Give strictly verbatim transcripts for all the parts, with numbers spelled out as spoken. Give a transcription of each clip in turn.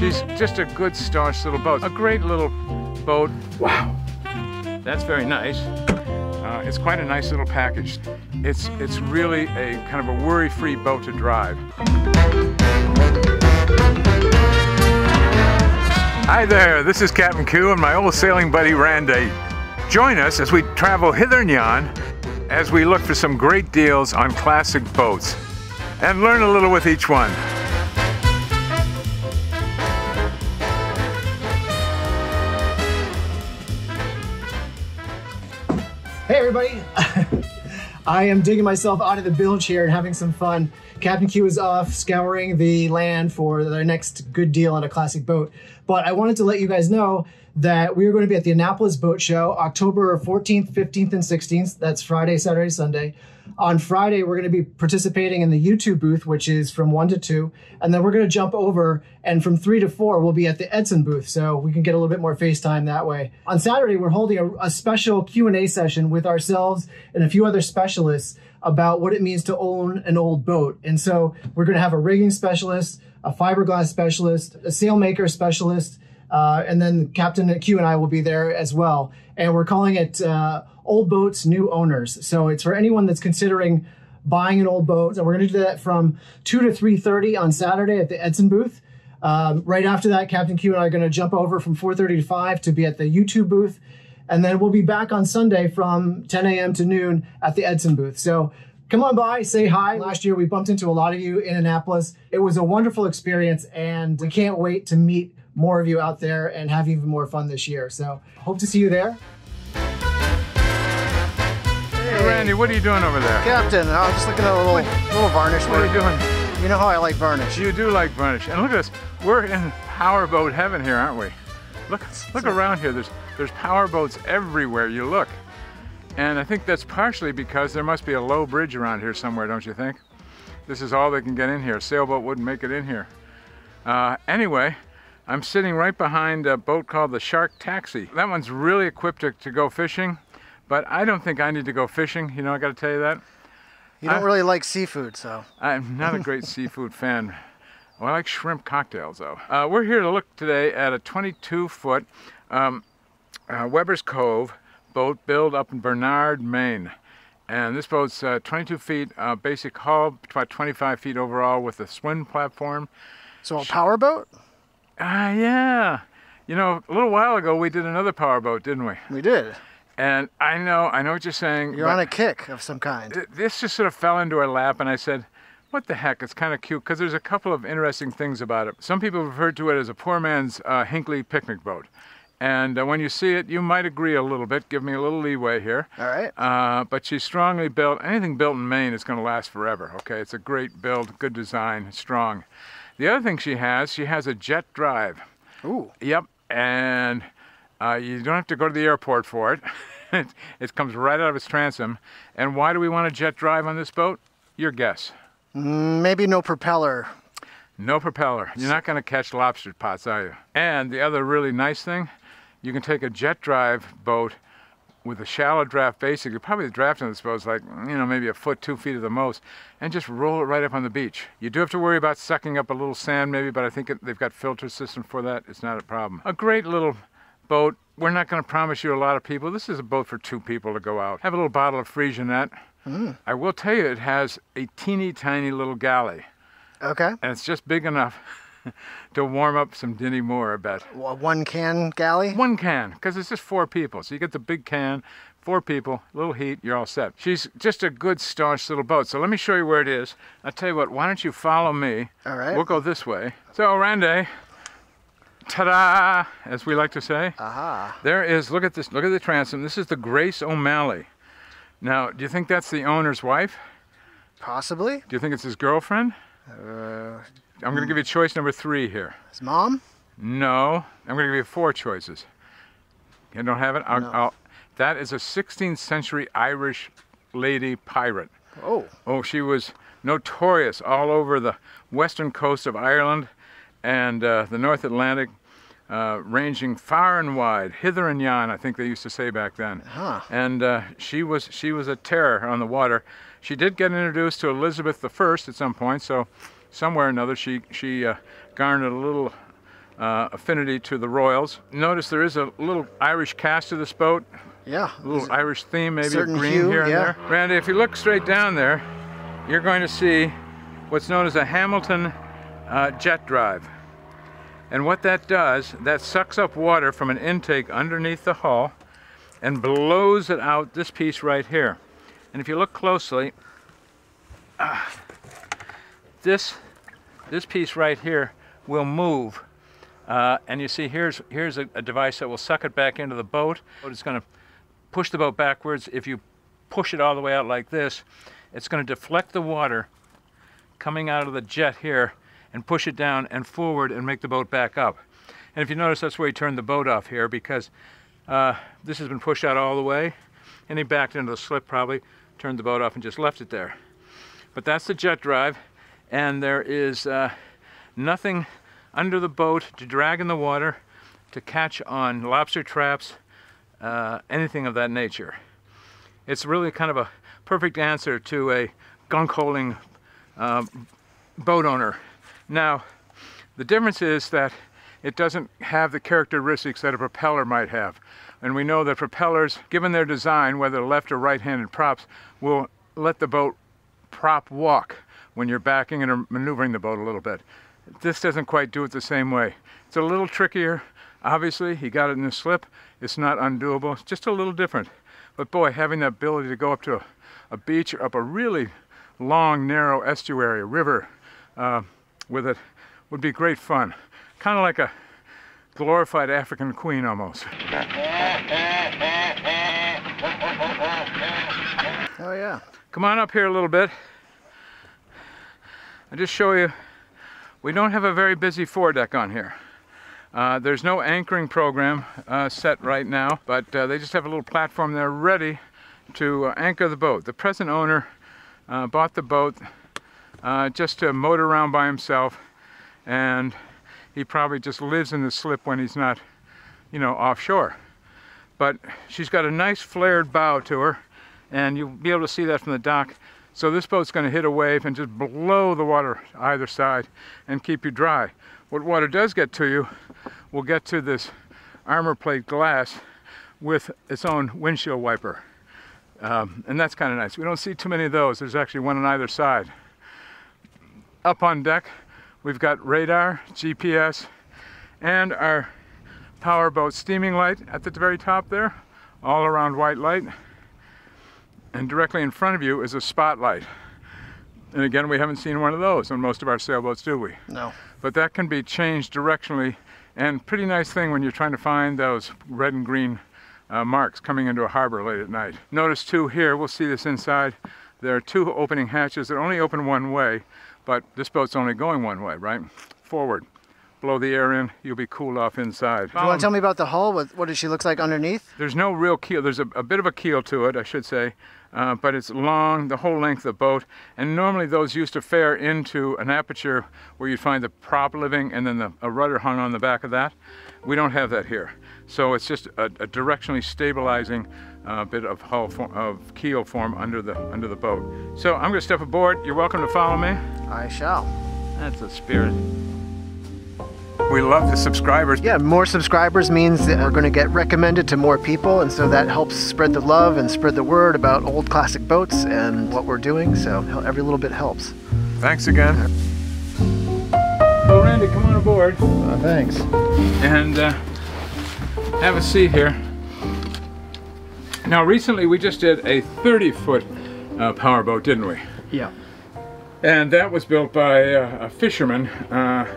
She's just a good staunch little boat. A great little boat. Wow. That's very nice. Uh, it's quite a nice little package. It's, it's really a kind of a worry-free boat to drive. Hi there, this is Captain Q and my old sailing buddy Randy. Join us as we travel hither and yon as we look for some great deals on classic boats and learn a little with each one. Hey everybody, I am digging myself out of the bilge here and having some fun. Captain Q is off scouring the land for their next good deal on a classic boat. But I wanted to let you guys know that we are going to be at the Annapolis Boat Show, October fourteenth, fifteenth, and sixteenth. That's Friday, Saturday, Sunday. On Friday, we're going to be participating in the YouTube booth, which is from one to two. And then we're going to jump over, and from three to four, we'll be at the Edson booth, so we can get a little bit more face time that way. On Saturday, we're holding a, a special Q and A session with ourselves and a few other specialists about what it means to own an old boat. And so we're going to have a rigging specialist, a fiberglass specialist, a sailmaker specialist, uh, and then Captain Q and I will be there as well. And we're calling it uh, Old Boats, New Owners. So it's for anyone that's considering buying an old boat. And we're going to do that from two to three thirty on Saturday at the Edson booth. Um, right after that, Captain Q and I are going to jump over from four thirty to five to be at the YouTube booth. And then we'll be back on Sunday from ten A M to noon at the Edson booth. So come on by, say hi. Last year, we bumped into a lot of you in Annapolis. It was a wonderful experience, and we can't wait to meet more of you out there and have even more fun this year. So hope to see you there. Hey, Randy, what are you doing over there? Captain, I was just looking at a little, little varnish. What are you doing? You know how I like varnish. You do like varnish. And look at us. We're in powerboat heaven here, aren't we? Look, look around here. There's, there's power boats everywhere you look. And I think that's partially because there must be a low bridge around here somewhere, don't you think? This is all they can get in here. A sailboat wouldn't make it in here. Uh, anyway, I'm sitting right behind a boat called the Shark Taxi. That one's really equipped to, to go fishing, but I don't think I need to go fishing. You know, I gotta tell you that. You don't I, really like seafood, so. I'm not a great seafood fan. Well, I like shrimp cocktails, though. Uh, we're here to look today at a twenty-two foot um, uh, Webbers Cove boat built up in Bernard, Maine. And this boat's uh, twenty-two feet uh, basic hull, about twenty-five feet overall with a swim platform. So a power boat? Ah, uh, yeah. You know, a little while ago we did another power boat, didn't we? We did. And I know, I know what you're saying. You're on a kick of some kind. Th this just sort of fell into our lap, and I said, what the heck, it's kind of cute, because there's a couple of interesting things about it. Some people refer to it as a poor man's uh, Hinckley picnic boat. And uh, when you see it, you might agree a little bit. Give me a little leeway here. All right. Uh, but she's strongly built. Anything built in Maine is going to last forever, okay? It's a great build, good design, strong. The other thing she has, she has a jet drive. Ooh. Yep, and uh, you don't have to go to the airport for it. it. It comes right out of its transom. And why do we want a jet drive on this boat? Your guess. Maybe no propeller. No propeller. You're not going to catch lobster pots, are you? And the other really nice thing, you can take a jet drive boat with a shallow draft, basically. Probably the draft on this boat is like, you know, maybe a foot, two feet at the most, and just roll it right up on the beach. You do have to worry about sucking up a little sand maybe, but I think it, they've got filter system for that. It's not a problem. A great little boat. We're not going to promise you a lot of people. This is a boat for two people to go out. Have a little bottle of Frisianette. Mm. I will tell you, it has a teeny tiny little galley. Okay. And it's just big enough to warm up some dinny more, I bet. A one can galley? One can, because it's just four people. So you get the big can, four people, little heat, you're all set. She's just a good staunch little boat. So let me show you where it is. I'll tell you what, why don't you follow me? All right. We'll go this way. So Randy, ta-da, as we like to say. Aha. There is, look at this, look at the transom. This is the Grace O'Malley. Now, do you think that's the owner's wife? Possibly. Do you think it's his girlfriend? Uh, I'm going to give you choice number three here. His mom? No. I'm going to give you four choices. You don't have it? I'll, no. I'll, that is a sixteenth century Irish lady pirate. Oh. Oh, she was notorious all over the western coast of Ireland and uh, the North Atlantic. Uh, ranging far and wide, hither and yon, I think they used to say back then. Huh. And uh, she was she was a terror on the water. She did get introduced to Elizabeth the First at some point, so somewhere or another she, she uh, garnered a little uh, affinity to the Royals. Notice there is a little Irish cast to this boat. Yeah. A little Irish theme, maybe a green hue, here and yeah. there. Randy, if you look straight down there, you're going to see what's known as a Hamilton uh, jet drive. And what that does, that sucks up water from an intake underneath the hull and blows it out this piece right here. And if you look closely, uh, this, this piece right here will move. Uh, and you see here's, here's a, a device that will suck it back into the boat. It's going to push the boat backwards. If you push it all the way out like this, it's going to deflect the water coming out of the jet here and push it down and forward and make the boat back up. And if you notice, that's where he turned the boat off here, because uh, this has been pushed out all the way, and he backed into the slip probably, turned the boat off and just left it there. But that's the jet drive, and there is uh, nothing under the boat to drag in the water, to catch on lobster traps, uh, anything of that nature. It's really kind of a perfect answer to a gunk-holing um, boat owner. Now, the difference is that it doesn't have the characteristics that a propeller might have. And we know that propellers, given their design, whether left or right-handed props, will let the boat prop walk when you're backing and maneuvering the boat a little bit. This doesn't quite do it the same way. It's a little trickier, obviously. He got it in the slip. It's not undoable. It's just a little different. But boy, having the ability to go up to a, a beach or up a really long, narrow estuary, a river uh, with it would be great fun. Kind of like a glorified African Queen almost. Oh yeah. Come on up here a little bit. I'll just show you. We don't have a very busy foredeck on here. Uh, there's no anchoring program uh, set right now, but uh, they just have a little platform there ready to uh, anchor the boat. The present owner uh, bought the boat uh, just to motor around by himself, and he probably just lives in the slip when he's not, you know, offshore. But she's got a nice flared bow to her, and you'll be able to see that from the dock. So this boat's going to hit a wave and just blow the water either side and keep you dry. What water does get to you will get to this armor plate glass with its own windshield wiper. Um, and that's kind of nice. We don't see too many of those. There's actually one on either side. Up on deck, we've got radar, G P S, and our powerboat steaming light at the very top there, all around white light. And directly in front of you is a spotlight. And again, we haven't seen one of those on most of our sailboats, do we? No. But that can be changed directionally, and pretty nice thing when you're trying to find those red and green uh, marks coming into a harbor late at night. Notice too here, we'll see this inside, there are two opening hatches that only open one way, but this boat's only going one way, right? Forward. Blow the air in, you'll be cooled off inside. Do you want to tell me about the hull? What, what does she look like underneath? There's no real keel. There's a, a bit of a keel to it, I should say, uh, but it's long, the whole length of the boat, and normally those used to fare into an aperture where you'd find the prop living and then the, a rudder hung on the back of that. We don't have that here. So it's just a, a directionally stabilizing uh, bit of hull form, of keel form under the, under the boat. So I'm gonna step aboard. You're welcome to follow me. I shall. That's a spirit. We love the subscribers. Yeah, more subscribers means that we're going to get recommended to more people, and so that helps spread the love and spread the word about old classic boats and what we're doing, so every little bit helps. Thanks again. Well, Randy, come on aboard. Uh, thanks. And uh, have a seat here. Now, recently we just did a thirty-foot uh, powerboat, didn't we? Yeah. And that was built by uh, a fisherman, uh,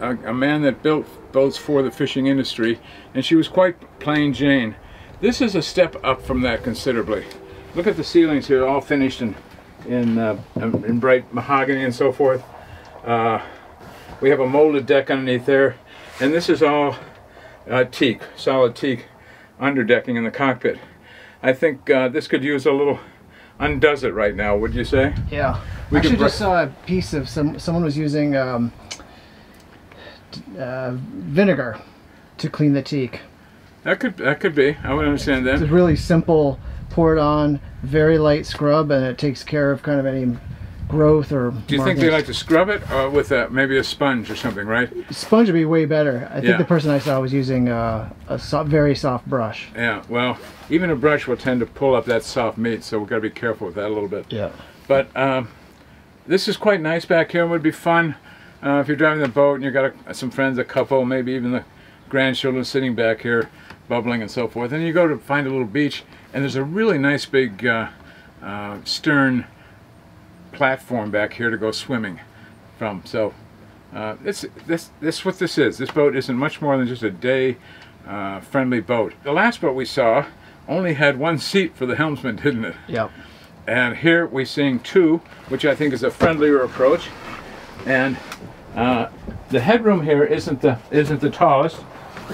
A, a man that built boats for the fishing industry, and she was quite plain Jane. This is a step up from that considerably. Look at the ceilings here, all finished in in, uh, in bright mahogany and so forth. Uh, we have a molded deck underneath there, and this is all uh, teak, solid teak underdecking in the cockpit. I think uh, this could use a little undoes it right now, would you say? Yeah. We actually just saw a piece of some someone was using. Um, Uh, vinegar to clean the teak. That could that could be. I would understand that. It's really simple. Pour it on, very light scrub, and it takes care of kind of any growth or do you market. Think they like to scrub it uh, with a, maybe a sponge or something, right? Sponge would be way better. I think yeah. the person I saw was using uh, a soft, very soft brush. Yeah, well, even a brush will tend to pull up that soft meat, so we've got to be careful with that a little bit. Yeah. But um, this is quite nice back here. It would be fun uh, if you're driving the boat and you've got a, some friends, a couple, maybe even the grandchildren sitting back here bubbling and so forth. And you go to find a little beach, and there's a really nice big uh, uh, stern platform back here to go swimming from. So uh, this this this what this is. This boat isn't much more than just a day uh, friendly boat. The last boat we saw only had one seat for the helmsman, didn't it? Yep. And here we're seeing two, which I think is a friendlier approach. And uh, the headroom here isn't the isn't the tallest,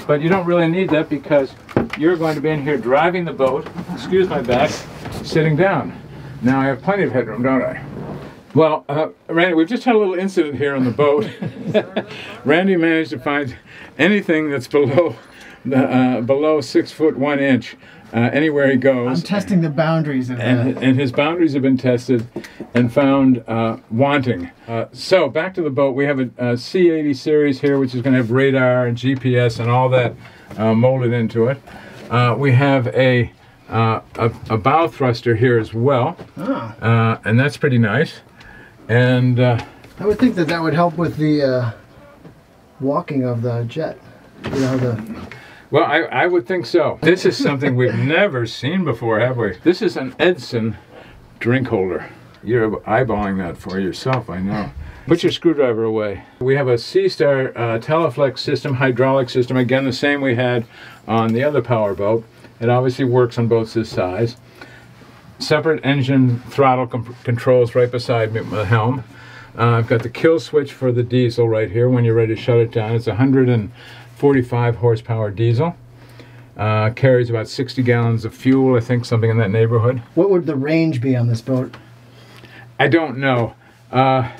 but you don't really need that because you're going to be in here driving the boat. Excuse my back. Sitting down. Now I have plenty of headroom, don't I? Well, uh, Randy, we've just had a little incident here on the boat. Randy managed to find anything that's below the, uh, below six foot one inch uh, anywhere he goes. I'm testing the boundaries of and, that. And his boundaries have been tested and found uh, wanting. Uh, so back to the boat. We have a, a C eighty series here, which is going to have radar and G P S and all that uh, molded into it. Uh, we have a, uh, a a bow thruster here as well, uh, and that's pretty nice. And uh, I would think that that would help with the uh, walking of the jet. You know, the... Well, I, I would think so. This is something we've never seen before, have we? This is an Edson drink holder. You're eyeballing that for yourself, I know. Put your screwdriver away. We have a SeaStar uh, Teleflex system, hydraulic system. Again, the same we had on the other power boat. It obviously works on boats this size. Separate engine throttle controls right beside me, the helm. Uh, I've got the kill switch for the diesel right here when you're ready to shut it down. It's a one hundred forty-five horsepower diesel. Uh, carries about sixty gallons of fuel, I think, something in that neighborhood. What would the range be on this boat? I don't know. Uh,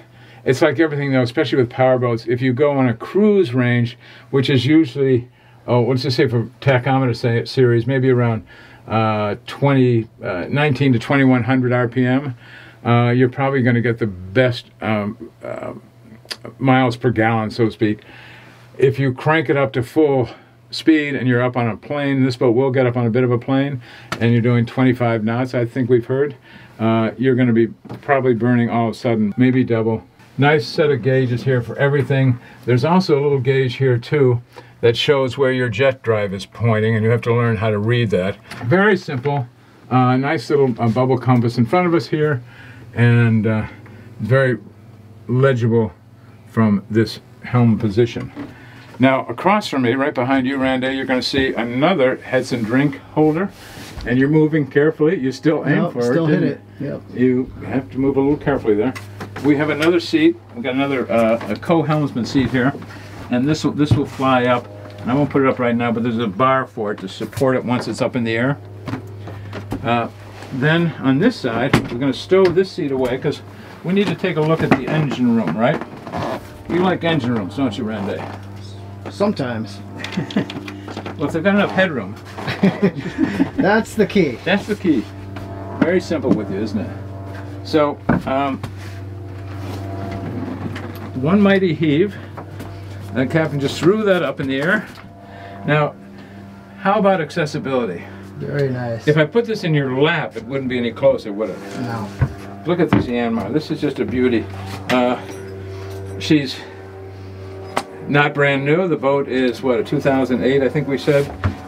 it's like everything, though, especially with power boats. If you go on a cruise range, which is usually, oh, let's just say for tachometer series, maybe around uh nineteen to twenty-one hundred R P M, uh you're probably going to get the best um uh, miles per gallon, so to speak. If you crank it up to full speed and you're up on a plane, this boat will get up on a bit of a plane, and you're doing twenty-five knots, I think we've heard, uh you're going to be probably burning all of a sudden, maybe double. Nice set of gauges here for everything. There's also a little gauge here too that shows where your jet drive is pointing, and you have to learn how to read that. Very simple. Uh, nice little uh, bubble compass in front of us here, and uh, very legible from this helm position. Now across from me, right behind you, Randy, you're going to see another Edson drink holder, and you're moving carefully. You still aim nope, for still it. Still hit it. Yep. You have to move a little carefully there. We have another seat. We've got another uh, a co-helmsman seat here. And this will, this will fly up, and I won't put it up right now, but there's a bar for it to support it once it's up in the air. Uh, then on this side, we're going to stow this seat away because we need to take a look at the engine room, right? You like engine rooms, don't you, Randy? Sometimes. Well, if they've got enough headroom. That's the key. That's the key. Very simple with you, isn't it? So, um, one mighty heave. That captain just threw that up in the air. Now, how about accessibility? Very nice. If I put this in your lap, it wouldn't be any closer, would it? No. Look at this Yanmar. This is just a beauty. Uh, she's not brand new. The boat is, what, a two thousand eight, I think we said.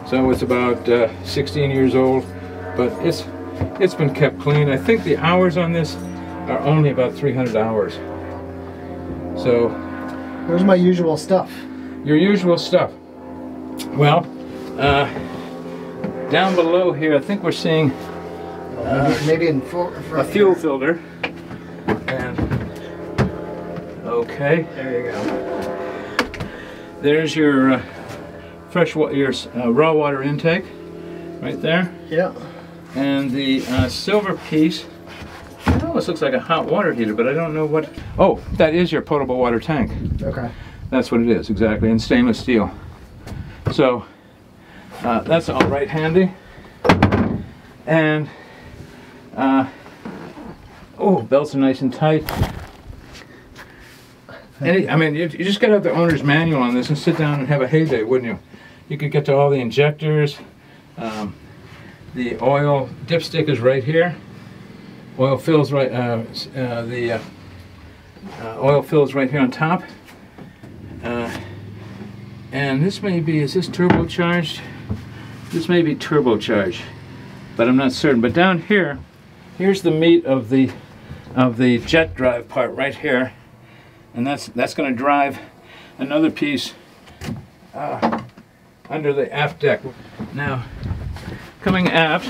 So it's about uh, sixteen years old. But it's it's been kept clean. I think the hours on this are only about three hundred hours. So... Where's my usual stuff? Your usual stuff. Well, uh, down below here, I think we're seeing uh, maybe, maybe in full, a fuel filter. And okay, there you go. There's your uh, fresh water, your uh, raw water intake, right there. Yeah. And the uh, silver piece. It almost looks like a hot water heater, but I don't know what... Oh, that is your potable water tank. Okay. That's what it is, exactly, in stainless steel. So, uh, that's all right handy. And uh, Oh, belts are nice and tight. Any, I mean, you, you just got to have the owner's manual on this and sit down and have a heyday, wouldn't you? You could get to all the injectors. Um, the oil dipstick is right here. Oil fills right. Uh, uh, the uh, uh, oil fills right here on top. Uh, and this may be. Is this turbocharged? This may be turbocharged, but I'm not certain. But down here, here's the meat of the of the jet drive part right here. And that's that's going to drive another piece uh, under the aft deck. Now, coming aft,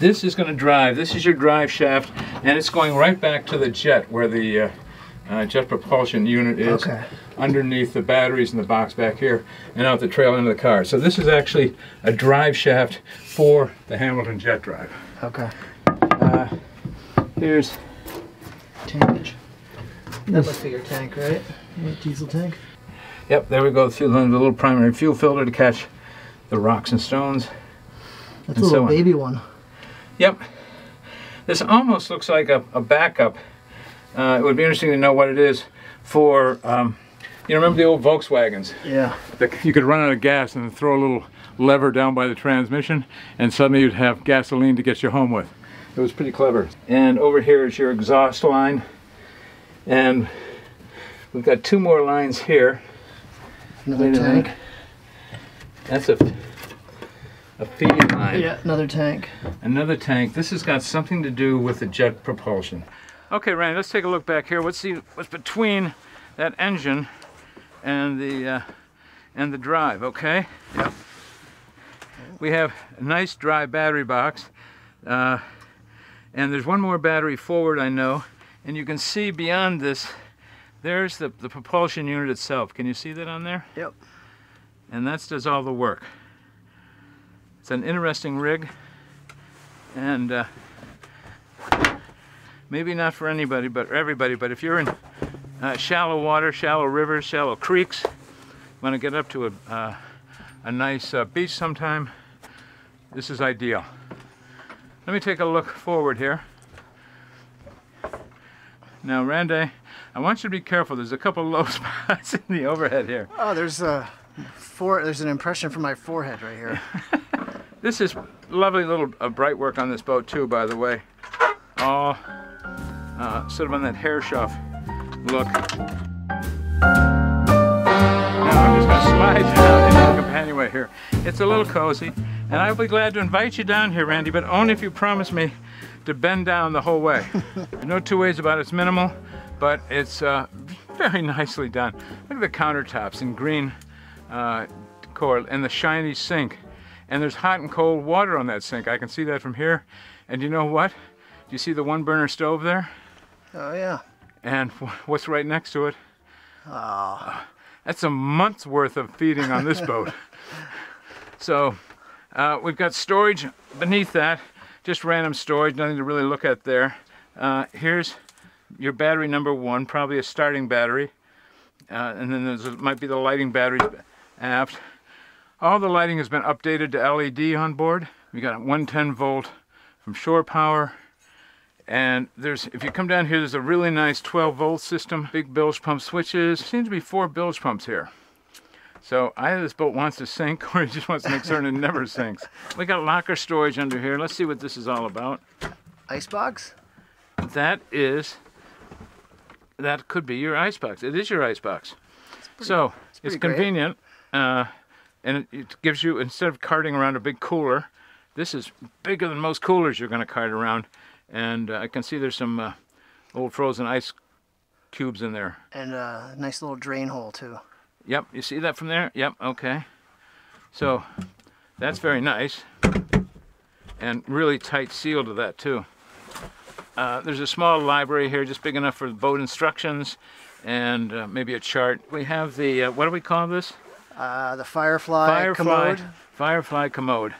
this is going to drive. This is your drive shaft, and it's going right back to the jet where the uh, uh, jet propulsion unit is, okay, underneath the batteries in the box back here, and out the trail into the car. So this is actually a drive shaft for the Hamilton jet drive. Okay. Uh, Here's tankage. That must be your tank, right? Diesel tank. Yep, there we go, through the little primary fuel filter to catch the rocks and stones. That's and a little so baby on. one. Yep. This almost looks like a, a backup. Uh, it would be interesting to know what it is for, um, you remember the old Volkswagens? Yeah. The, you could run out of gas and throw a little lever down by the transmission, and suddenly you'd have gasoline to get you home with. It was pretty clever. And over here is your exhaust line, and we've got two more lines here. Another tank. That's a a feed line. Yeah, another tank. Another tank. This has got something to do with the jet propulsion. Okay, Randy, let's take a look back here. Let's see what's between that engine and the uh, and the drive. Okay. Yep. We have a nice dry battery box. Uh, And there's one more battery forward, I know, and you can see beyond this, there's the, the propulsion unit itself. Can you see that on there? Yep. And that does all the work. It's an interesting rig, and uh, maybe not for anybody, but for everybody. But if you're in uh, shallow water, shallow rivers, shallow creeks, want to get up to a, uh, a nice uh, beach sometime, this is ideal. Let me take a look forward here. Now, Randy, I want you to be careful. There's a couple low spots in the overhead here. Oh, there's a for there's an impression from my forehead right here. This is lovely little uh, bright work on this boat too, by the way. All uh, sort of on that hair shelf look. Now I'm just gonna slide down into the companionway here. It's a little cozy. And I'll be glad to invite you down here, Randy, but only if you promise me to bend down the whole way. No two ways about it. It's minimal, but it's uh, very nicely done. Look at the countertops in green uh, coral and the shiny sink. And there's hot and cold water on that sink. I can see that from here. And you know what? Do you see the one burner stove there? Oh, yeah. And what's right next to it? Oh. That's a month's worth of feeding on this boat. So. Uh, we've got storage beneath that, just random storage, nothing to really look at there. Uh, here's your battery number one, probably a starting battery. Uh, and then there might be the lighting batteries aft. All the lighting has been updated to L E D on board. We got one ten volt from Shore Power. And there's, if you come down here, there's a really nice twelve volt system, big bilge pump switches. There seems to be four bilge pumps here. So either this boat wants to sink or it just wants to make certain it never sinks. We got locker storage under here. Let's see what this is all about. Icebox? That is, that could be your icebox. It is your icebox. It's pretty, so it's, it's convenient, uh, and it, it gives you, instead of carting around a big cooler, this is bigger than most coolers you're going to cart around. And uh, I can see there's some uh, old frozen ice cubes in there. And a nice little drain hole too. Yep, you see that from there? Yep, okay. So that's very nice, and really tight seal to that too. Uh, there's a small library here, just big enough for boat instructions and uh, maybe a chart. We have the, uh, what do we call this? Uh, the Firefly, Firefly Commode. Firefly Commode.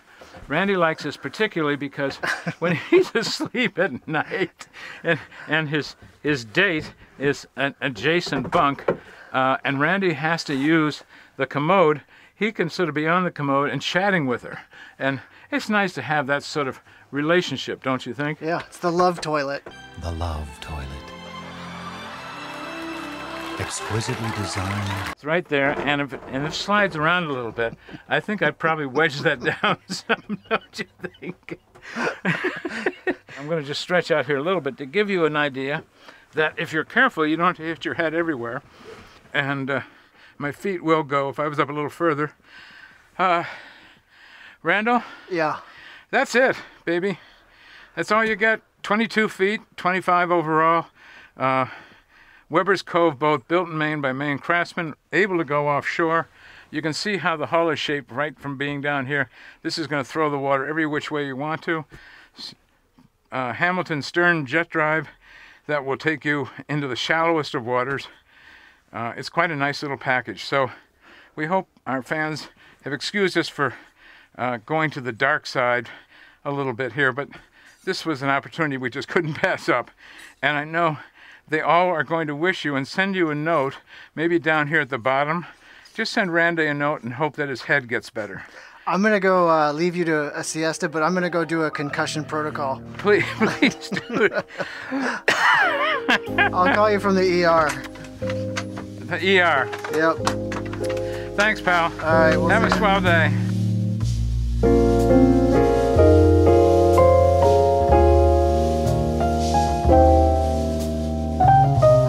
Randy likes this particularly because when he's asleep at night and, and his, his date is an adjacent bunk, Uh, and Randy has to use the commode, he can sort of be on the commode and chatting with her. And it's nice to have that sort of relationship, don't you think? Yeah, it's the love toilet. The love toilet. Exquisitely designed. It's right there, and if, and if it slides around a little bit, I think I'd probably wedge that down some, don't you think? I'm going to just stretch out here a little bit to give you an idea that if you're careful, you don't have to hit your head everywhere. And uh, my feet will go if I was up a little further. Uh, Randall? Yeah. That's it, baby. That's all you get. twenty-two feet, twenty-five overall. Uh, Webbers Cove boat, built in Maine by Maine craftsmen, able to go offshore. You can see how the hull is shaped right from being down here. This is going to throw the water every which way you want to. Uh, Hamilton stern jet drive that will take you into the shallowest of waters. Uh, it's quite a nice little package. So we hope our fans have excused us for uh, going to the dark side a little bit here, but this was an opportunity we just couldn't pass up. And I know they all are going to wish you and send you a note, maybe down here at the bottom. Just send Randy a note and hope that his head gets better. I'm going to go uh, leave you to a siesta, but I'm going to go do a concussion protocol. Please, please do it. I'll call you from the E R. The E R. Yep. Thanks, pal. All right. We'll Have a swell day.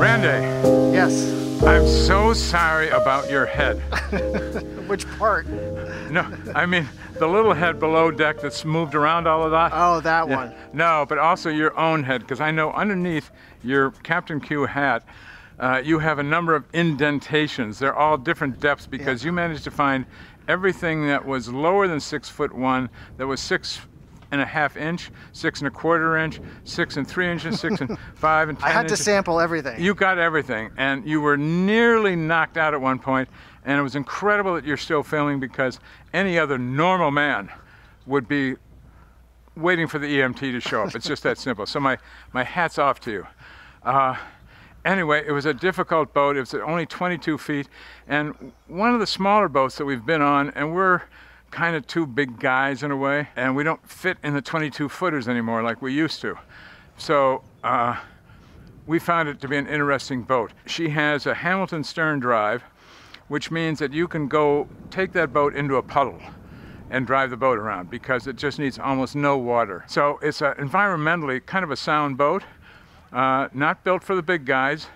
Randy. Yes. I'm so sorry about your head. Which part? No, I mean the little head below deck that's moved around all of that. Oh, that yeah. one. No, but also your own head, because I know underneath your Captain Q hat, uh, you have a number of indentations. They're all different depths because yeah. you managed to find everything that was lower than six foot one, that was six and a half inch, six and a quarter inch, six and three inches, six and five and ten I had inches. To sample everything. You got everything, and you were nearly knocked out at one point, and it was incredible that you're still filming, because any other normal man would be waiting for the E M T to show up. It's just that simple. So my, my hat's off to you. Uh, Anyway, it was a difficult boat. It was only twenty-two feet, and one of the smaller boats that we've been on, and we're kind of two big guys in a way, and we don't fit in the twenty-two footers anymore like we used to. So uh, we found it to be an interesting boat. She has a Hamilton stern drive, which means that you can go take that boat into a puddle and drive the boat around, because it just needs almost no water. So it's a environmentally kind of a sound boat. Uh, not built for the big guys,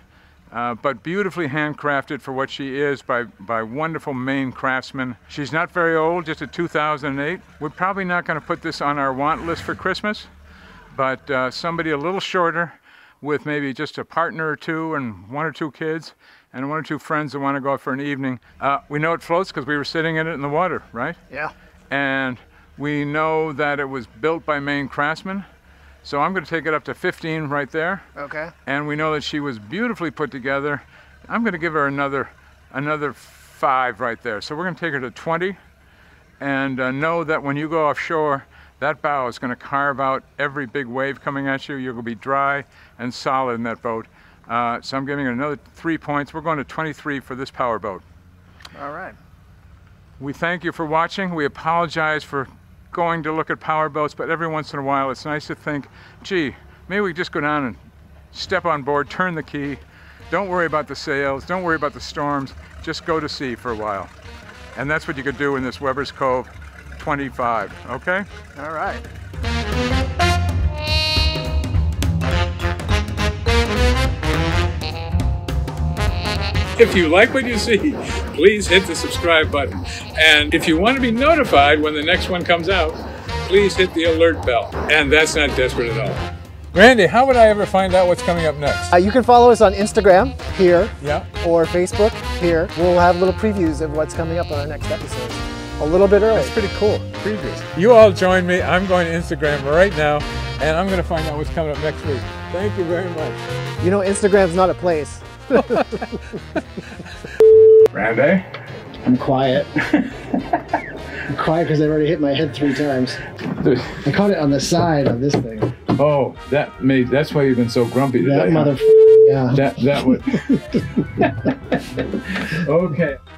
uh, but beautifully handcrafted for what she is by, by wonderful Maine craftsmen. She's not very old, just a two thousand eight. We're probably not going to put this on our want list for Christmas, but uh, somebody a little shorter with maybe just a partner or two and one or two kids and one or two friends that want to go out for an evening. Uh, we know it floats because we were sitting in it in the water, right? Yeah. And we know that it was built by Maine craftsmen. So I'm going to take it up to fifteen right there. Okay. And we know that she was beautifully put together. I'm going to give her another another five right there. So we're going to take her to twenty. And uh, know that when you go offshore, that bow is going to carve out every big wave coming at you. You're going to be dry and solid in that boat. Uh, so I'm giving her another three points. We're going to twenty-three for this power boat. All right. We thank you for watching. We apologize for going to look at power boats, but every once in a while it's nice to think, gee, maybe we just go down and step on board, turn the key, don't worry about the sails, don't worry about the storms, just go to sea for a while. And that's what you could do in this Webbers Cove twenty-five, okay? All right. If you like what you see, please hit the subscribe button. And if you want to be notified when the next one comes out, please hit the alert bell. And that's not desperate at all. Randy, how would I ever find out what's coming up next? Uh, you can follow us on Instagram here, yeah, or Facebook here. We'll have little previews of what's coming up on our next episode. A little bit early. That's pretty cool. Previews. You all join me. I'm going to Instagram right now, and I'm going to find out what's coming up next week. Thank you very much. You know, Instagram's not a place. Randy? I'm quiet. I'm quiet because I've already hit my head three times. I caught it on the side on this thing. Oh, that made that's why you've been so grumpy today. That motherfucker. Yeah. That that would. Okay.